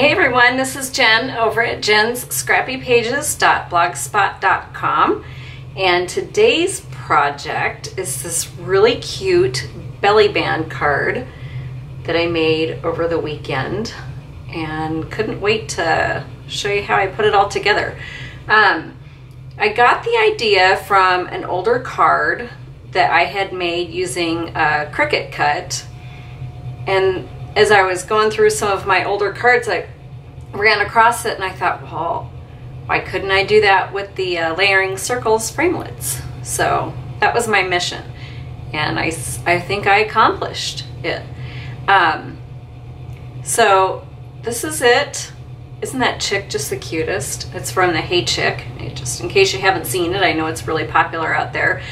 Hey everyone, this is Jen over at jensscrappypages.blogspot.com, and today's project is this really cute belly band card that I made over the weekend and couldn't wait to show you how I put it all together. I got the idea from an older card that I had made using a Cricut cut, and as I was going through some of my older cards, I ran across it and I thought, well, why couldn't I do that with the Layering Circles Framelits? So that was my mission, and I think I accomplished it. So this is it. Isn't that chick just the cutest? It's from the Hey Chick, just in case you haven't seen it. I know it's really popular out there.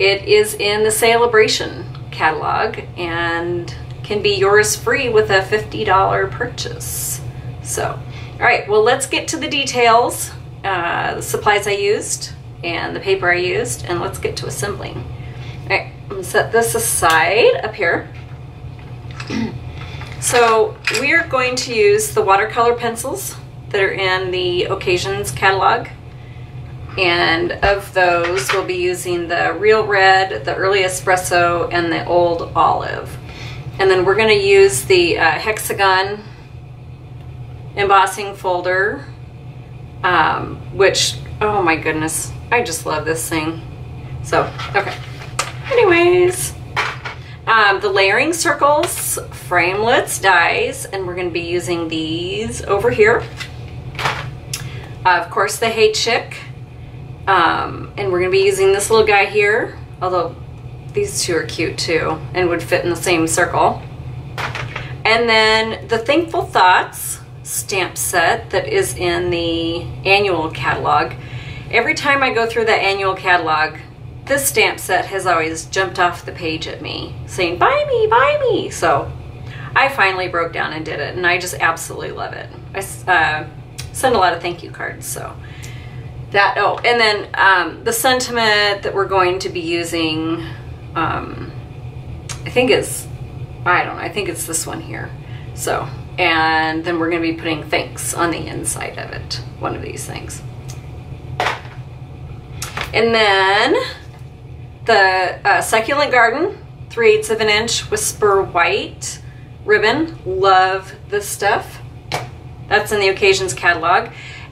It is in the Sale-a-bration catalog and can be yours free with a $50 purchase. So, all right, well, let's get to the details, the supplies I used and the paper I used, and let's get to assembling. All right, I'm gonna set this aside up here. So we are going to use the watercolor pencils that are in the Occasions catalog. And of those, we'll be using the Real Red, the Early Espresso, and the Old Olive. And then we're gonna use the Hexagon embossing folder, which, oh my goodness, I just love this thing. So, okay. Anyways, the Layering Circles Framelits dies, and we're gonna be using these over here. Of course, the Hey Chick. And we're gonna be using this little guy here, although these two are cute too and would fit in the same circle. And then the Thankful Thoughts stamp set that is in the Annual Catalog. Every time I go through the Annual Catalog, this stamp set has always jumped off the page at me saying, buy me, buy me. So I finally broke down and did it, and I just absolutely love it. I send a lot of thank you cards, so. That, oh, and then the sentiment that we're going to be using, I think it's this one here. So, and then we're going to be putting thanks on the inside of it, one of these things. And then the Succulent Garden 3/8 of an inch Whisper White ribbon. Love this stuff. That's in the Occasions catalog.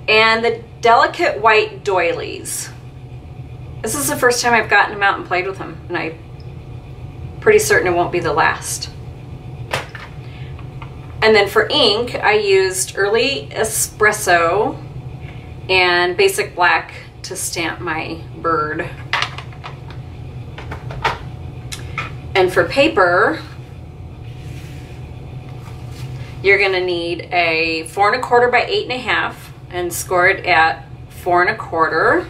And the Delicate white doilies. This is the first time I've gotten them out and played with them, and I'm pretty certain it won't be the last. And then for ink, I used Early Espresso and Basic Black to stamp my bird. And for paper, you're gonna need a 4 1/4 by 8 1/2. And score it at 4 1/4,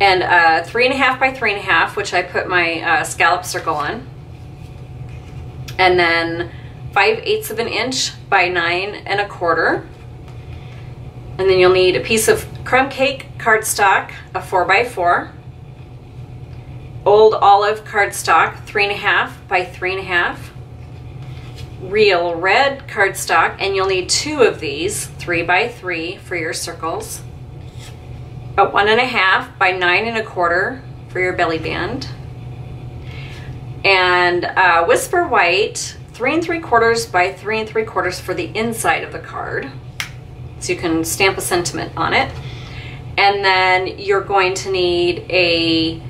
and 3 1/2 by 3 1/2, which I put my scallop circle on, and then 5/8 of an inch by 9 1/4, and then you'll need a piece of crumb cake cardstock, a 4x4, Old Olive cardstock, 3 1/2 by 3 1/2. Real Red cardstock, and you'll need 2 of these 3x3 for your circles, a 1 1/2 by 9 1/4 for your belly band, and Whisper White 3 3/4 by 3 3/4 for the inside of the card, so you can stamp a sentiment on it. And then you're going to need a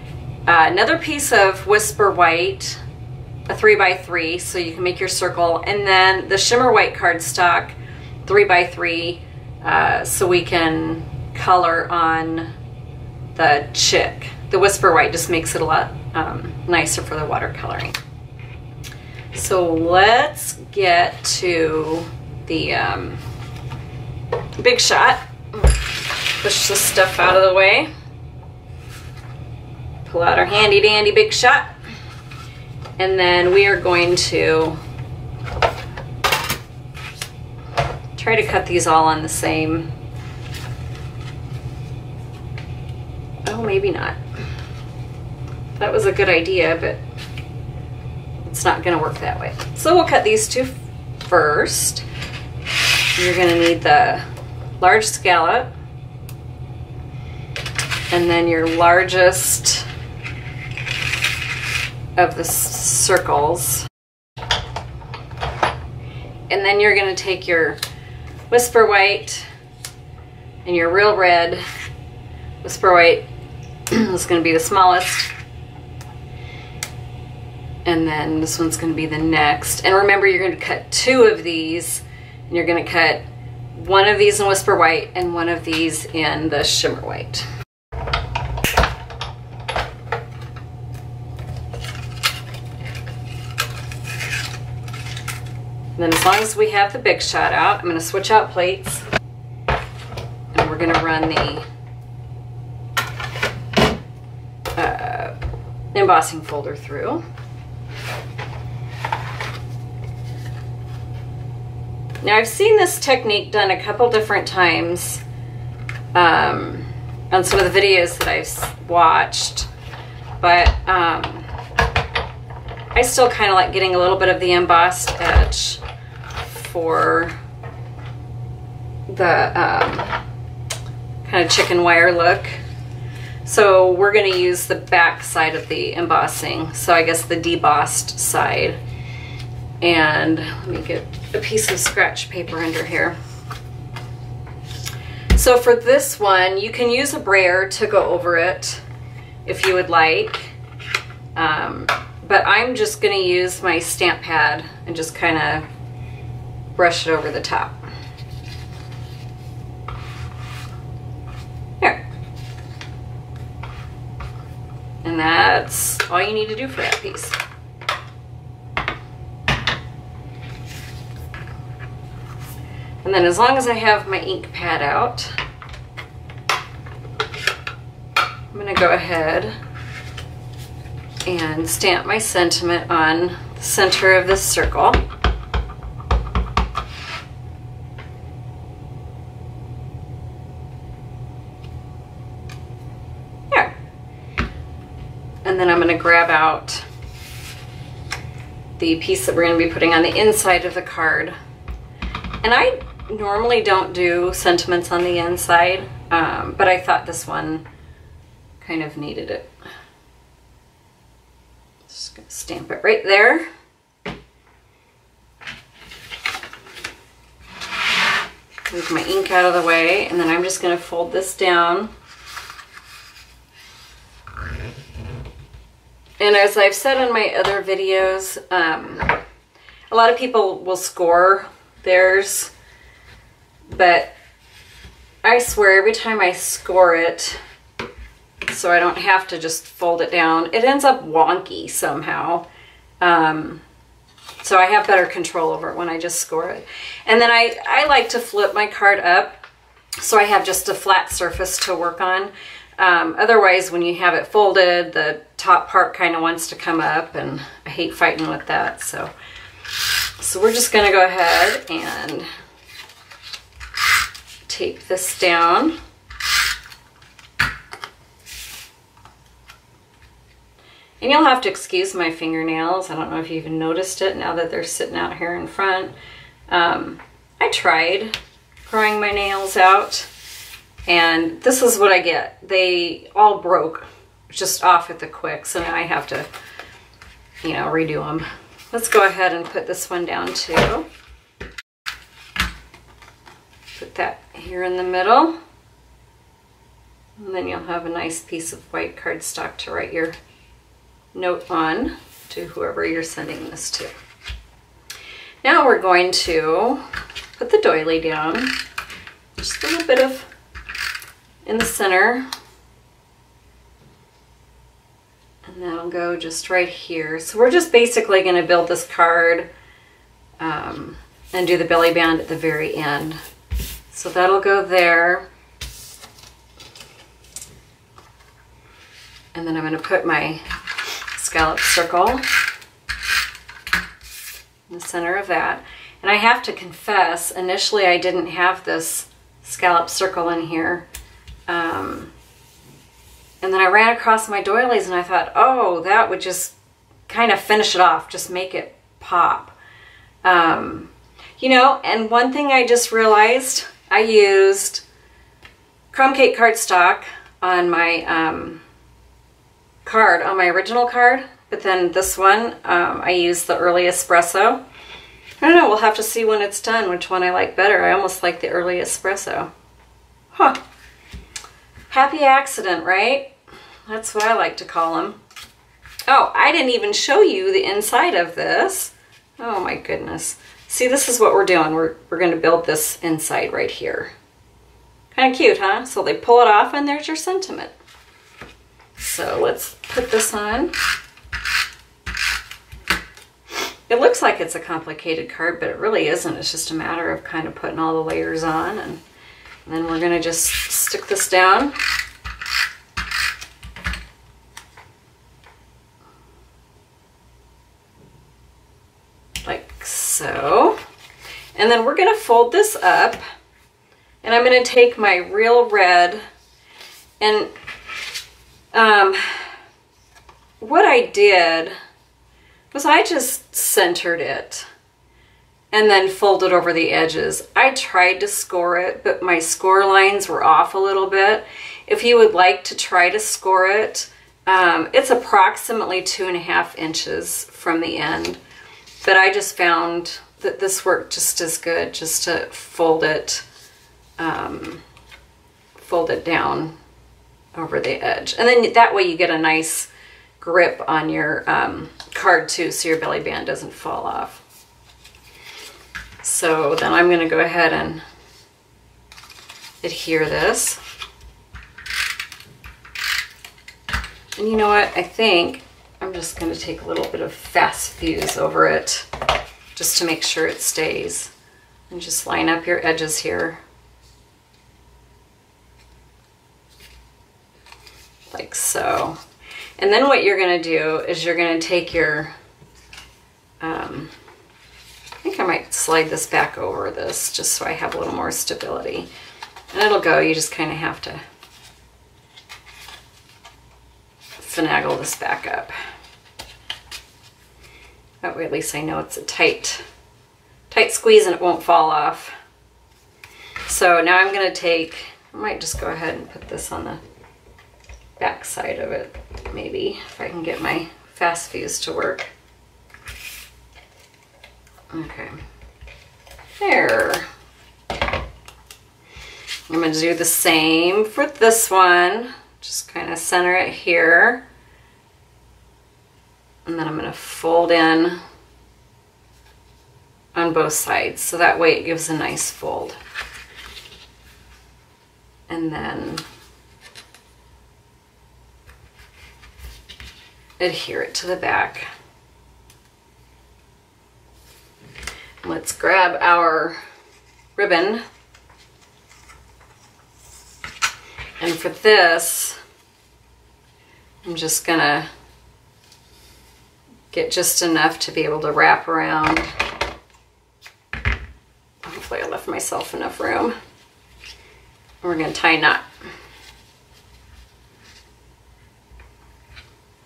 another piece of Whisper White, a 3x3, so you can make your circle, and then the Shimmer White cardstock, 3x3, so we can color on the chick. The Whisper White just makes it a lot nicer for the watercoloring. So let's get to the Big Shot. Push this stuff out of the way. Pull out our handy dandy Big Shot. And then we are going to try to cut these all on the same. Oh, maybe not. That was a good idea, but It's not gonna work that way. So we'll cut these two first. You're gonna need the large scallop and then your largest of the circles. And then you're gonna take your Whisper White and your Real Red. Whisper White is gonna be the smallest. And then this one's gonna be the next. And remember, you're gonna cut two of these, and you're gonna cut one of these in Whisper White and one of these in the Shimmer White. And then as long as we have the Big Shot out, I'm gonna switch out plates, and we're gonna run the embossing folder through. Now I've seen this technique done a couple different times on some of the videos that I've watched, but I still kind of like getting a little bit of the embossed edge for the kind of chicken wire look. So we're going to use the back side of the embossing, so I guess the debossed side. And let me get a piece of scratch paper under here. So for this one, you can use a brayer to go over it if you would like, but I'm just going to use my stamp pad and just kind of brush it over the top. There. And that's all you need to do for that piece. And then as long as I have my ink pad out, I'm gonna go ahead and stamp my sentiment on the center of this circle. There. And then I'm gonna grab out the piece that we're gonna be putting on the inside of the card. And I normally don't do sentiments on the inside, but I thought this one kind of needed it. Just gonna stamp it right there. Move my ink out of the way, and then I'm just gonna fold this down. And as I've said on my other videos, a lot of people will score theirs, but I swear every time I score it, so I don't have to just fold it down, it ends up wonky somehow. So I have better control over it when I just score it. And then I like to flip my card up so I have just a flat surface to work on. Otherwise, when you have it folded, the top part kind of wants to come up, and I hate fighting with that. So we're just going to go ahead and tape this down. And you'll have to excuse my fingernails. I don't know if you even noticed it now that they're sitting out here in front. I tried growing my nails out, and this is what I get. They all broke just off at the quick, so now I have to, you know, redo them. Let's go ahead and put this one down too. Put that here in the middle, and then you'll have a nice piece of white cardstock to write your note on to whoever you're sending this to. Now we're going to put the doily down, just a little bit of in the center, and that'll go just right here. So we're just basically going to build this card and do the belly band at the very end. So that'll go there. And then I'm going to put my scallop circle in the center of that. And I have to confess, initially I didn't have this scallop circle in here. And then I ran across my doilies and I thought, oh, that would just kind of finish it off, just make it pop. You know, and one thing I just realized, I used crumb cake cardstock on my card, on my original card, but then this one, I used the Early Espresso. I don't know, we'll have to see when it's done which one I like better. I almost like the Early Espresso. Huh. Happy accident, right? That's what I like to call them. Oh, I didn't even show you the inside of this. Oh my goodness. See, this is what we're doing. We're going to build this inside right here. Kind of cute, huh? So they pull it off and there's your sentiment. So let's put this on. It looks like it's a complicated card, but it really isn't. It's just a matter of kind of putting all the layers on, and then we're going to just stick this down. Like so. And then we're going to fold this up, and I'm going to take my Real Red, and what I did was I just centered it and then folded over the edges. I tried to score it, but my score lines were off a little bit. If you would like to try to score it, it's approximately 2.5 inches from the end, but I just found that this worked just as good just to fold it down over the edge. And then that way you get a nice grip on your card too, so your belly band doesn't fall off. So then I'm going to go ahead and adhere this. And you know what? I think I'm just going to take a little bit of Fast Fuse over it just to make sure it stays. And just line up your edges here. Like so. And then what you're going to do is you're going to take your, I think I might slide this back over this just so I have a little more stability. And it'll go, you just kind of have to finagle this back up. That way at least I know it's a tight squeeze and it won't fall off. So now I'm going to take, I might just go ahead and put this on the back side of it, maybe, if I can get my Fast Fuse to work. Okay, there. I'm going to do the same for this one, just kind of center it here, and then I'm going to fold in on both sides, so that way it gives a nice fold. And then adhere it to the back. Let's grab our ribbon, and for this I'm just gonna get just enough to be able to wrap around. Hopefully I left myself enough room. We're gonna tie a knot.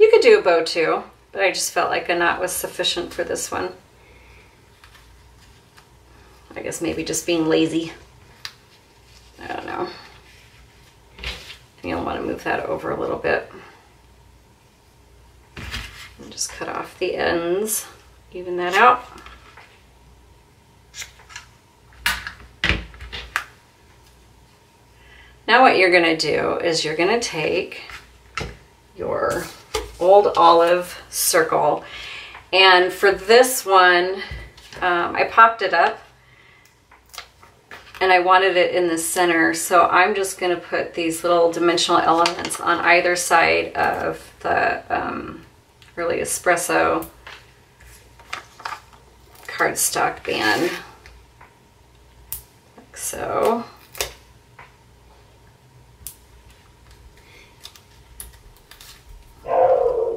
You could do a bow too, but I just felt like a knot was sufficient for this one. I guess maybe just being lazy. I don't know. You'll want to move that over a little bit. And just cut off the ends, even that out. Now what you're going to do is you're going to take your Old Olive circle, and for this one I popped it up and I wanted it in the center, so I'm just going to put these little dimensional elements on either side of the Early Espresso cardstock band, like so.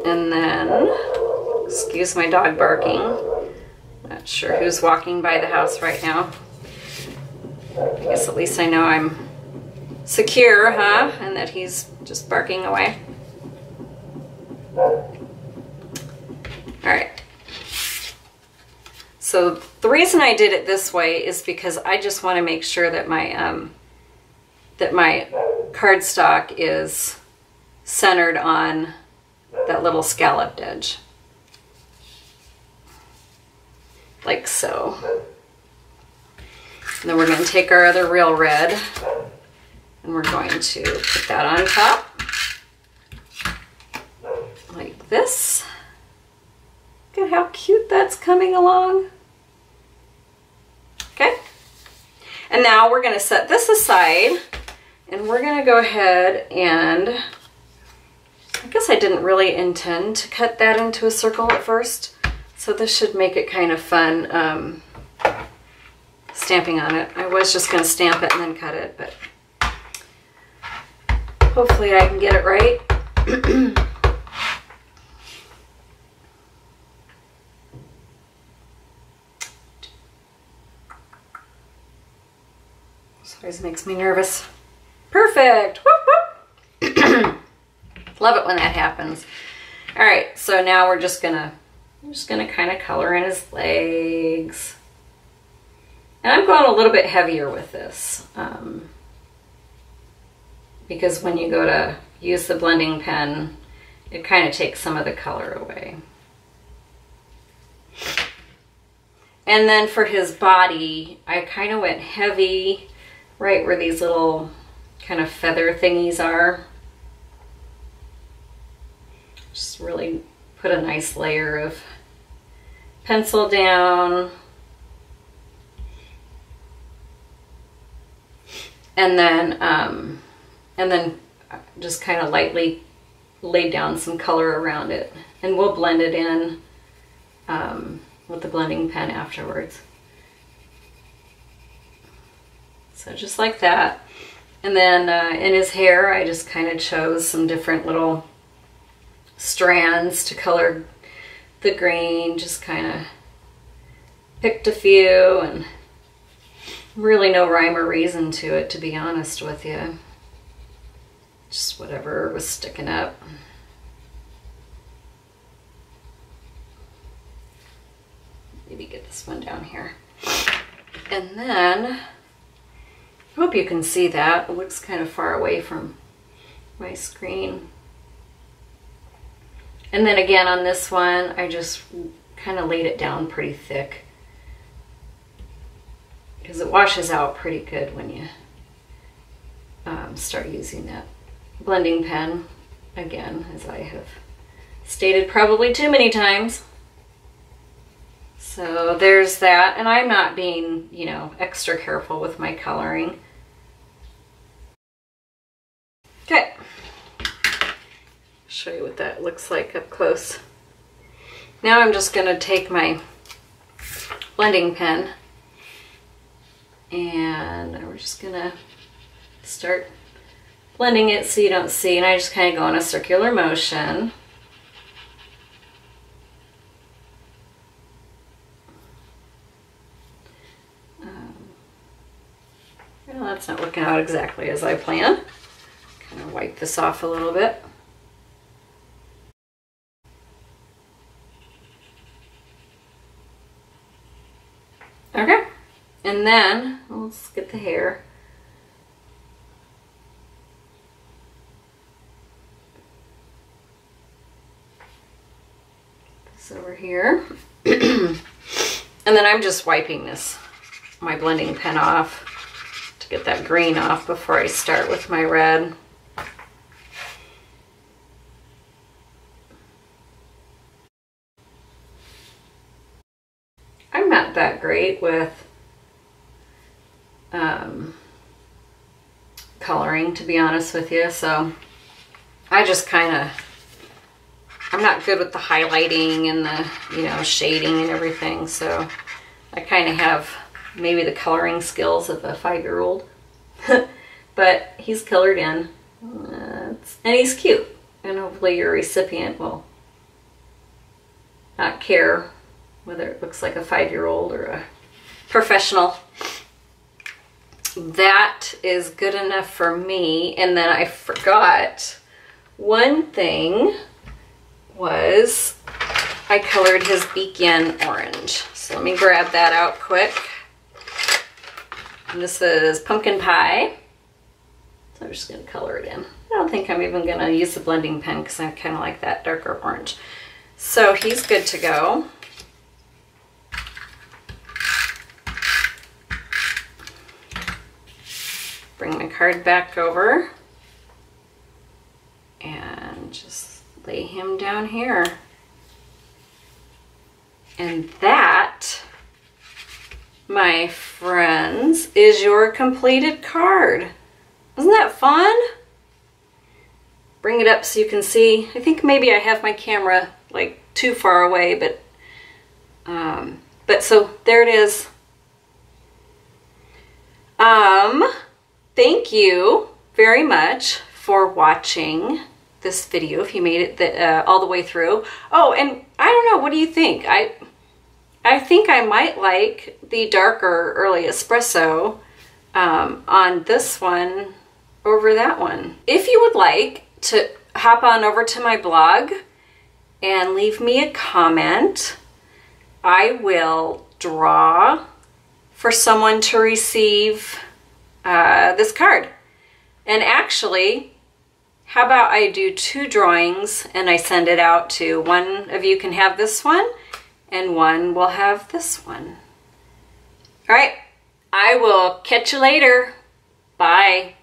And then, excuse my dog barking, not sure who's walking by the house right now. I guess at least I know I'm secure, huh? And that he's just barking away. All right. So the reason I did it this way is because I just want to make sure that my cardstock is centered on that little scalloped edge, like so. And then we're going to take our other Real Red and we're going to put that on top, like this. Look at how cute that's coming along. Okay, and now we're going to set this aside and we're going to go ahead and, I guess I didn't really intend to cut that into a circle at first, so this should make it kind of fun stamping on it. I was just going to stamp it and then cut it, but hopefully I can get it right. Always makes me nervous. Perfect. Whoop, whoop. Love it when that happens. All right, so now we're just gonna, I'm just gonna kind of color in his legs, and I'm going a little bit heavier with this because when you go to use the blending pen, it kind of takes some of the color away. And then for his body, I kind of went heavy right where these little kind of feather thingies are. Just really put a nice layer of pencil down. And then just kind of lightly lay down some color around it. And we'll blend it in with the blending pen afterwards. So just like that. And then in his hair, I just kind of chose some different little strands to color the green, just kind of picked a few, and really no rhyme or reason to it, to be honest with you. Just whatever was sticking up. Maybe get this one down here. And then, I hope you can see that. It looks kind of far away from my screen. And then again on this one, I just kind of laid it down pretty thick because it washes out pretty good when you start using that blending pen, again, as I have stated probably too many times. So there's that, and I'm not being, you know, extra careful with my coloring. Okay, show you what that looks like up close. Now I'm just gonna take my blending pen and we're just gonna start blending it so you don't see, and I just kind of go in a circular motion. That's not working out exactly as I planned. Kind of wipe this off a little bit. Okay, and then let's get the hair. Get this over here. And then I'm just wiping this, my blending pen off. Get that green off before I start with my red. I'm not that great with coloring, to be honest with you, so I just kind of, I'm not good with the highlighting and the, you know, shading and everything, so I kind of have maybe the coloring skills of a 5-year-old. But he's colored in, and he's cute, and hopefully your recipient will not care whether it looks like a 5-year-old or a professional. That is good enough for me. And then I forgot one thing was I colored his beak yen orange. So let me grab that out quick. And this is Pumpkin Pie. So I'm just gonna color it in. I don't think I'm even gonna use the blending pen because I kind of like that darker orange. So he's good to go. Bring my card back over and just lay him down here. And that, my friends, is your completed card. Isn't that fun? Bring it up so you can see. I think maybe I have my camera like too far away, but so there it is. Thank you very much for watching this video, if you made it all the way through. Oh, and I don't know, what do you think? I think I might like the darker Early Espresso on this one over that one. If you would like to hop on over to my blog and leave me a comment, I will draw for someone to receive this card. And actually, how about I do two drawings and I send it out to one of you can have this one and one will have this one. All right, I will catch you later. Bye.